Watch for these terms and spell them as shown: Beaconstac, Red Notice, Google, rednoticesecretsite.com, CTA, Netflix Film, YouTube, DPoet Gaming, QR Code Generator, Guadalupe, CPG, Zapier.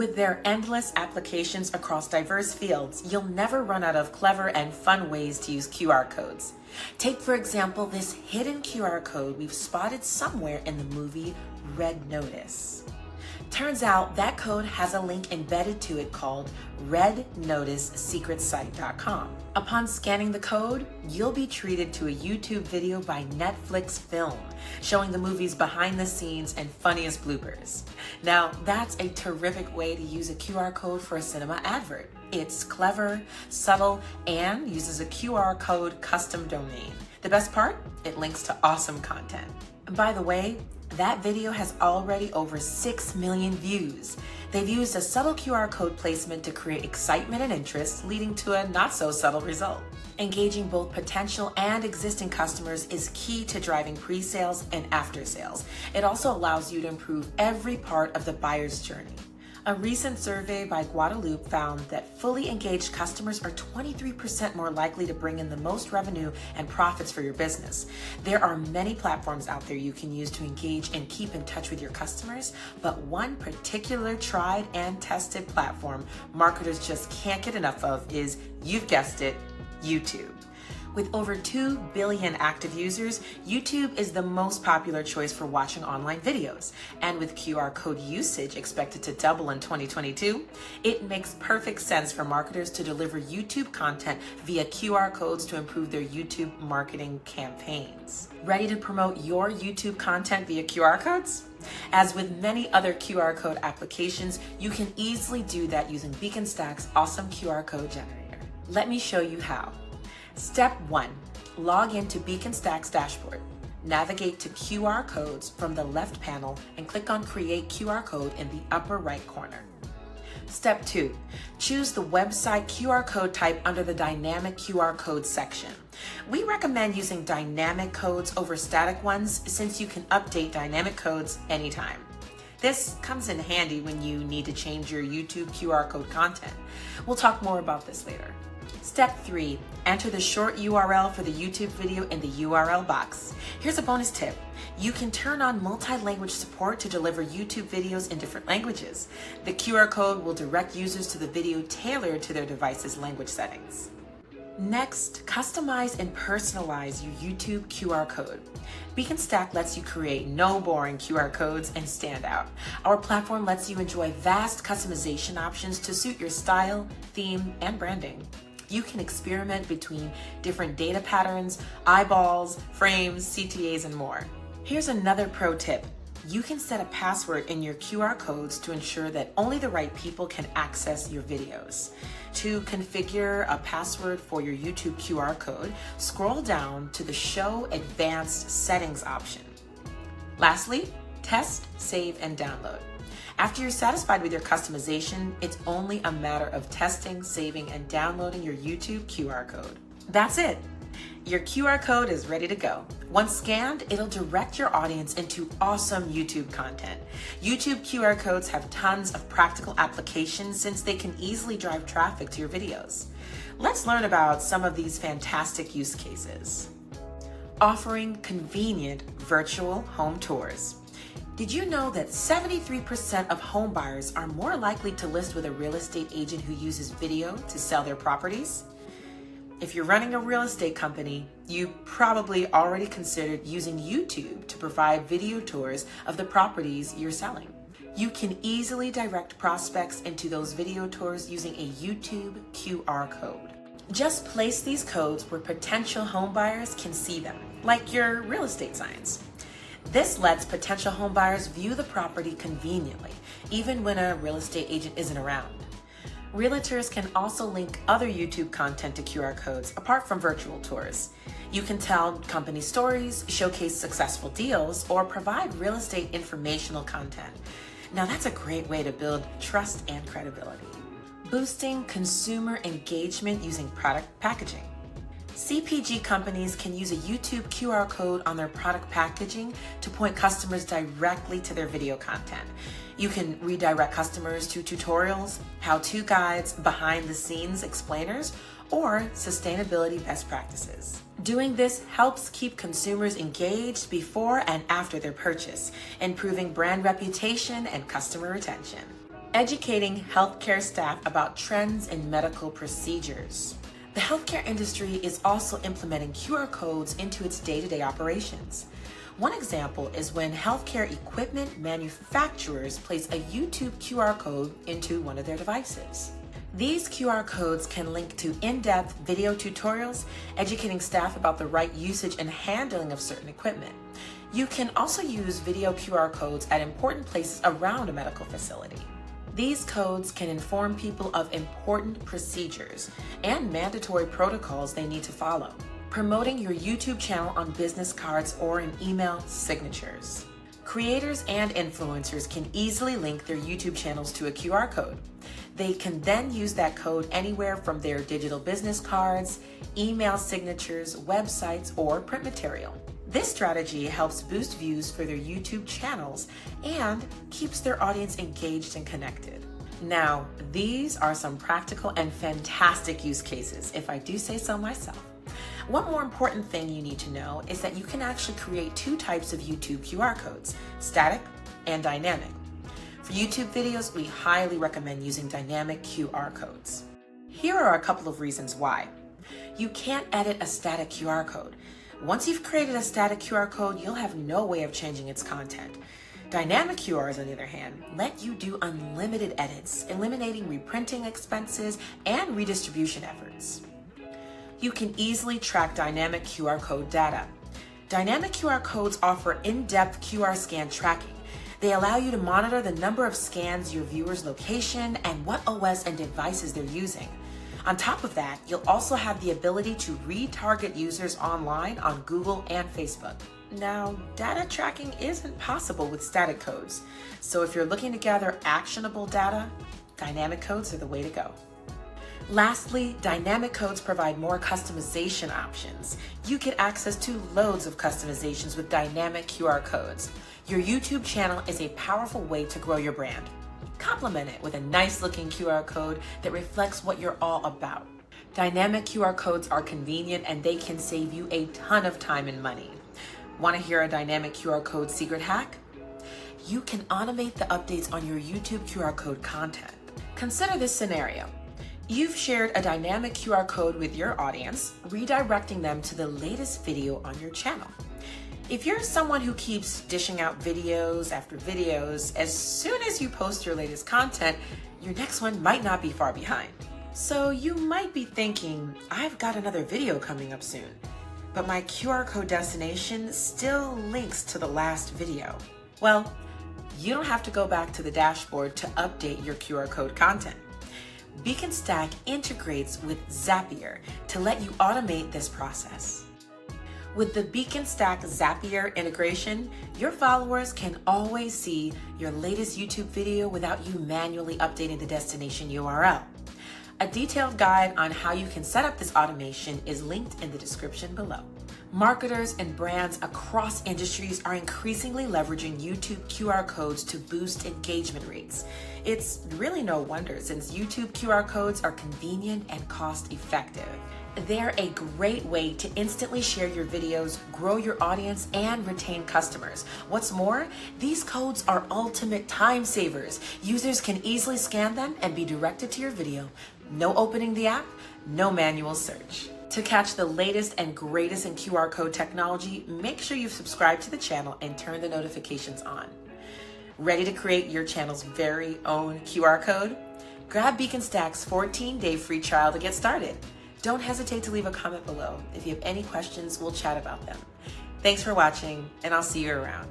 With their endless applications across diverse fields, you'll never run out of clever and fun ways to use QR codes. Take, for example, this hidden QR code we've spotted somewhere in the movie Red Notice. Turns out that code has a link embedded to it called rednoticesecretsite.com. Upon scanning the code, you'll be treated to a YouTube video by Netflix Film, showing the movie's behind the scenes and funniest bloopers. Now, that's a terrific way to use a QR code for a cinema advert. It's clever, subtle, and uses a QR code custom domain. The best part? It links to awesome content. And by the way, that video has already over 6 million views. They've used a subtle QR code placement to create excitement and interest, leading to a not-so-subtle result. Engaging both potential and existing customers is key to driving pre-sales and after-sales. It also allows you to improve every part of the buyer's journey. A recent survey by Guadalupe found that fully engaged customers are 23% more likely to bring in the most revenue and profits for your business. There are many platforms out there you can use to engage and keep in touch with your customers, but one particular tried and tested platform marketers just can't get enough of is, you've guessed it, YouTube. With over 2 billion active users, YouTube is the most popular choice for watching online videos. And with QR code usage expected to double in 2022, it makes perfect sense for marketers to deliver YouTube content via QR codes to improve their YouTube marketing campaigns. Ready to promote your YouTube content via QR codes? As with many other QR code applications, you can easily do that using Beaconstac's awesome QR code generator. Let me show you how. Step 1. Log into Beaconstac's dashboard. Navigate to QR codes from the left panel and click on Create QR Code in the upper right corner. Step 2. Choose the website QR code type under the Dynamic QR Code section. We recommend using dynamic codes over static ones since you can update dynamic codes anytime. This comes in handy when you need to change your YouTube QR code content. We'll talk more about this later. Step 3, enter the short URL for the YouTube video in the URL box. Here's a bonus tip. You can turn on multi-language support to deliver YouTube videos in different languages. The QR code will direct users to the video tailored to their device's language settings. Next, customize and personalize your YouTube QR code. Beaconstac lets you create no boring QR codes and stand out. Our platform lets you enjoy vast customization options to suit your style, theme, and branding. You can experiment between different data patterns, eyeballs, frames, CTAs, and more. Here's another pro tip. You can set a password in your QR codes to ensure that only the right people can access your videos. To configure a password for your YouTube QR code, scroll down to the Show Advanced Settings option. Lastly, test, save, and download. After you're satisfied with your customization, it's only a matter of testing, saving, and downloading your YouTube QR code. That's it. Your QR code is ready to go. Once scanned, it'll direct your audience into awesome YouTube content. YouTube QR codes have tons of practical applications since they can easily drive traffic to your videos. Let's learn about some of these fantastic use cases. Offering convenient virtual home tours. Did you know that 73% of home buyers are more likely to list with a real estate agent who uses video to sell their properties? If you're running a real estate company, you probably already considered using YouTube to provide video tours of the properties you're selling. You can easily direct prospects into those video tours using a YouTube QR code. Just place these codes where potential home buyers can see them, like your real estate signs. This lets potential home buyers view the property conveniently, even when a real estate agent isn't around. Realtors can also link other YouTube content to QR codes, apart from virtual tours. You can tell company stories, showcase successful deals, or provide real estate informational content. Now that's a great way to build trust and credibility. Boosting consumer engagement using product packaging. CPG companies can use a YouTube QR code on their product packaging to point customers directly to their video content. You can redirect customers to tutorials, how-to guides, behind-the-scenes explainers, or sustainability best practices. Doing this helps keep consumers engaged before and after their purchase, improving brand reputation and customer retention. Educating healthcare staff about trends in medical procedures. The healthcare industry is also implementing QR codes into its day-to-day operations. One example is when healthcare equipment manufacturers place a YouTube QR code into one of their devices. These QR codes can link to in-depth video tutorials, educating staff about the right usage and handling of certain equipment. You can also use video QR codes at important places around a medical facility. These codes can inform people of important procedures and mandatory protocols they need to follow. Promoting your YouTube channel on business cards or in email signatures. Creators and influencers can easily link their YouTube channels to a QR code. They can then use that code anywhere from their digital business cards, email signatures, websites, or print material. This strategy helps boost views for their YouTube channels and keeps their audience engaged and connected. Now, these are some practical and fantastic use cases, if I do say so myself. One more important thing you need to know is that you can actually create two types of YouTube QR codes, static and dynamic. For YouTube videos, we highly recommend using dynamic QR codes. Here are a couple of reasons why. You can't edit a static QR code. Once you've created a static QR code, you'll have no way of changing its content. Dynamic QRs, on the other hand, let you do unlimited edits, eliminating reprinting expenses and redistribution efforts. You can easily track dynamic QR code data. Dynamic QR codes offer in-depth QR scan tracking. They allow you to monitor the number of scans, your viewers' location, and what OS and devices they're using. On top of that, you'll also have the ability to retarget users online on Google and Facebook. Now, data tracking isn't possible with static codes, so if you're looking to gather actionable data, dynamic codes are the way to go. Lastly, dynamic codes provide more customization options. You get access to loads of customizations with dynamic QR codes. Your YouTube channel is a powerful way to grow your brand. Complement it with a nice-looking QR code that reflects what you're all about. Dynamic QR codes are convenient and they can save you a ton of time and money. Want to hear a dynamic QR code secret hack? You can automate the updates on your YouTube QR code content. Consider this scenario. You've shared a dynamic QR code with your audience, redirecting them to the latest video on your channel. If you're someone who keeps dishing out videos after videos, as soon as you post your latest content, your next one might not be far behind. So you might be thinking, I've got another video coming up soon, but my QR code destination still links to the last video. Well, you don't have to go back to the dashboard to update your QR code content. Beaconstac integrates with Zapier to let you automate this process. With the Beaconstac Zapier integration, your followers can always see your latest YouTube video without you manually updating the destination URL. A detailed guide on how you can set up this automation is linked in the description below. Marketers and brands across industries are increasingly leveraging YouTube QR codes to boost engagement rates. It's really no wonder since YouTube QR codes are convenient and cost-effective. They're a great way to instantly share your videos, grow your audience, and retain customers. What's more, these codes are ultimate time savers. Users can easily scan them and be directed to your video. No opening the app, no manual search. To catch the latest and greatest in QR code technology, make sure you've subscribed to the channel and turn the notifications on. Ready to create your channel's very own QR code? Grab Beaconstac's 14-day free trial to get started. Don't hesitate to leave a comment below. If you have any questions, we'll chat about them. Thanks for watching, and I'll see you around.